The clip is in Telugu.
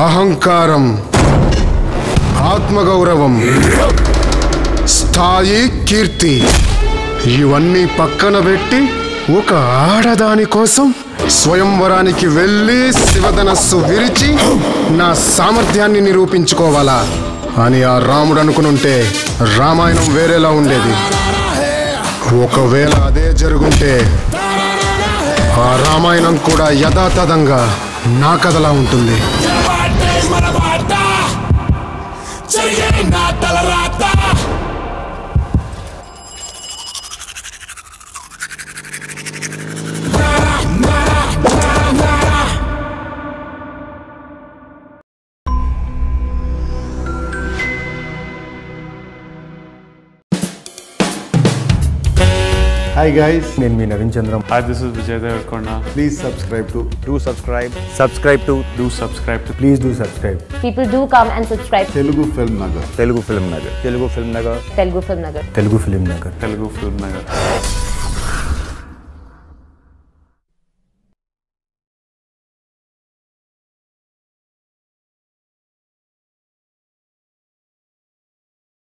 అహంకారం ఆత్మగౌరవం స్థాయి కీర్తి ఇవన్నీ పక్కన పెట్టి ఒక ఆడదాని కోసం స్వయంవరానికి వెళ్ళి శివధనస్సు విరిచి నా సామర్థ్యాన్ని నిరూపించుకోవాలా అని ఆ రాముడు అనుకునుంటే రామాయణం వేరేలా ఉండేది. ఒకవేళ అదే జరుగుంటే ఆ రామాయణం కూడా యథాతథంగా నా కథలా ఉంటుంది. Hi guys, నేను మీ Naveen Chandram. Hi, this is Vijayadhar Konar. Please subscribe to. Do subscribe. Subscribe to. Do subscribe to. Please do subscribe. People do come and subscribe. Telugu Film Nagar. Telugu Film Nagar. Telugu Film Nagar. Telugu Film Nagar. Telugu Film Nagar. Telugu Film Nagar.